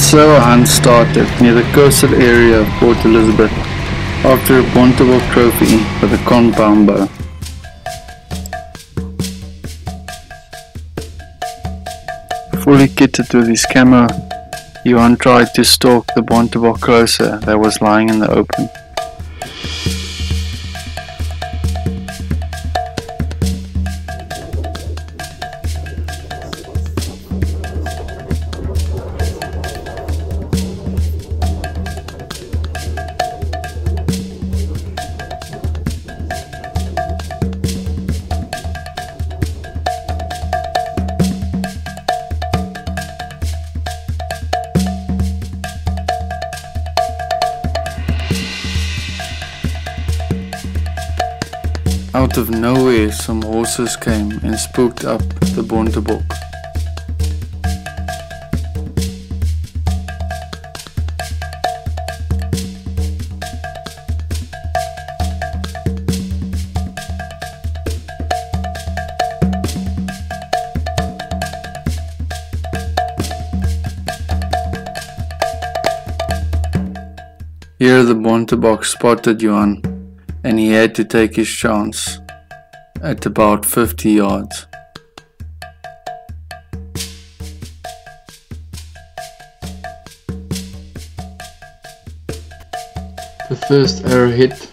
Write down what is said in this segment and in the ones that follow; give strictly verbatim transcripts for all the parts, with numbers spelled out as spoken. so hunt started near the coastal area of Port Elizabeth after a Bontebok trophy with a compound bow. Fully kitted with his camo, Johan tried to stalk the Bontebok closer that was lying in the open. Out of nowhere, some horses came and spooked up the Bontebok. Here the Bontebok spotted Johan, and he had to take his chance at about fifty yards. The first arrow hit,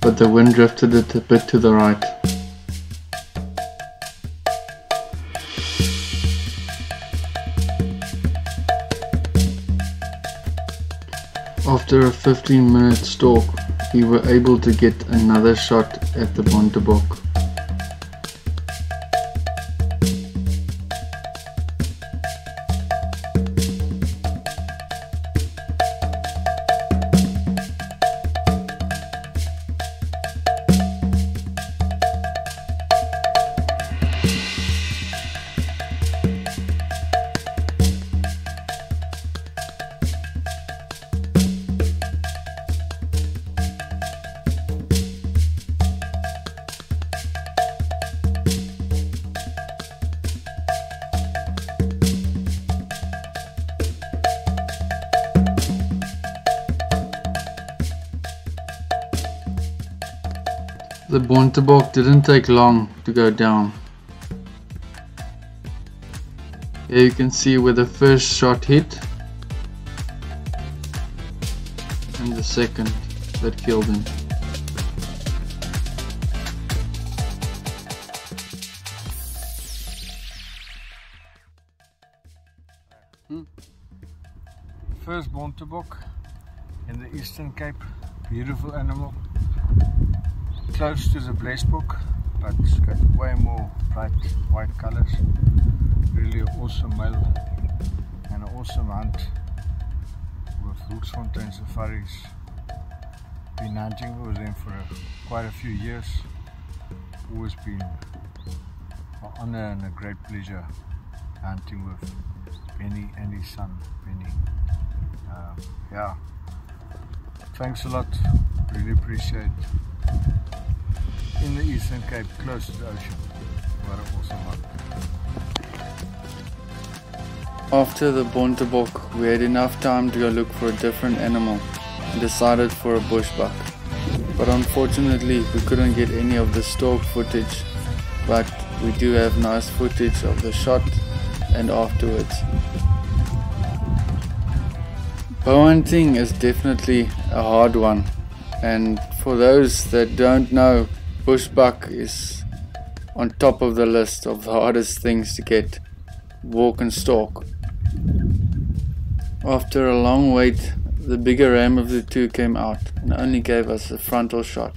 but the wind drifted it a bit to the right. After a fifteen minute stalk, we were able to get another shot at the Bontebok. The Bontebok didn't take long to go down. Here you can see where the first shot hit and the second that killed him. Hmm. First Bontebok in the Eastern Cape, beautiful animal. Close to the Blesbok, but it's got way more bright white colors. Really an awesome male and an awesome hunt with Hoeksfontein Safaris. Been hunting with them for a, quite a few years. Always been an honor and a great pleasure hunting with Benny and his son Benny. Um, yeah, thanks a lot. Really appreciate it. In the Eastern Cape, close to the ocean. What an awesome hunt. After the Bontebok, we had enough time to go look for a different animal and decided for a bushbuck. But unfortunately, we couldn't get any of the stalk footage, but we do have nice footage of the shot and afterwards. Bow hunting is definitely a hard one, and for those that don't know, bushbuck is on top of the list of the hardest things to get, walk and stalk. After a long wait, the bigger ram of the two came out and only gave us a frontal shot.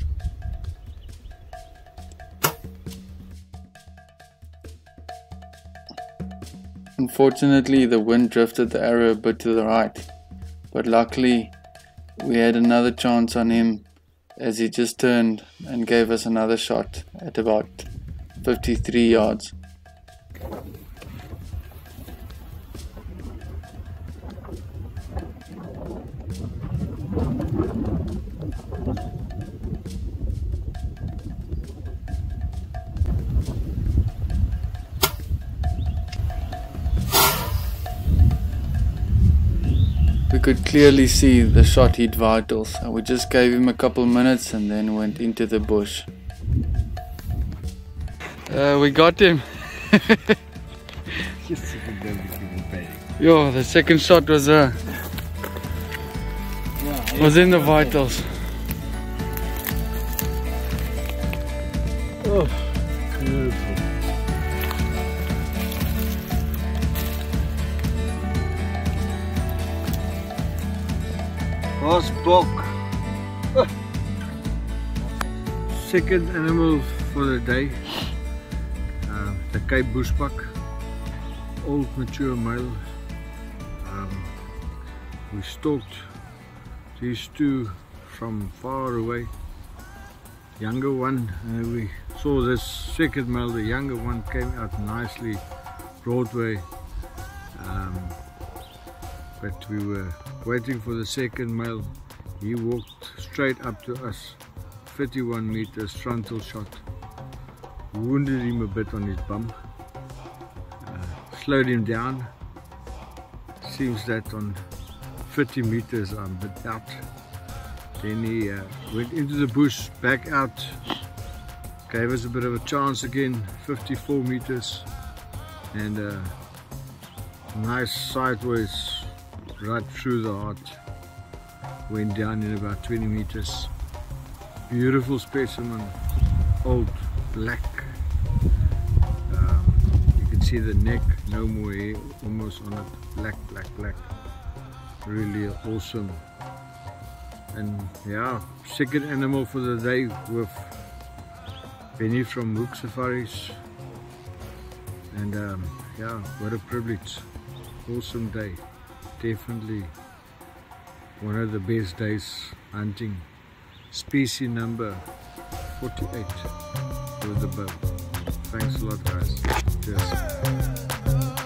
Unfortunately, the wind drifted the arrow a bit to the right, but luckily we had another chance on him as he just turned and gave us another shot at about fifty-three yards. could clearly see the shot hit vitals, and we just gave him a couple minutes and then went into the bush. Uh, we got him. Yo, the second shot was uh, was in the vitals. Oh, beautiful. Last buck. Second animal for the day. Uh, the Cape Bushbuck. Old mature male. Um, we stalked these two from far away. Younger one. Uh, we saw this second male. The younger one came out nicely. Broadway. Um, but we were waiting for the second male. He walked straight up to us, fifty-one meters, frontal shot, wounded him a bit on his bum, uh, slowed him down. Seems that on fifty meters I'm a bit out. Then he uh, went into the bush, back out, gave us a bit of a chance again, fifty-four meters, and a nice sideways right through the heart, went down in about twenty meters. Beautiful specimen, old black. Um, you can see the neck, no more hair, almost on it. Black, black, black. Really awesome. And yeah, second animal for the day with Benny from Hoeksfontein Safaris. And um, yeah, what a privilege. Awesome day. Definitely one of the best days hunting. Species number forty-eight with the bow. Thanks a lot, guys. Cheers.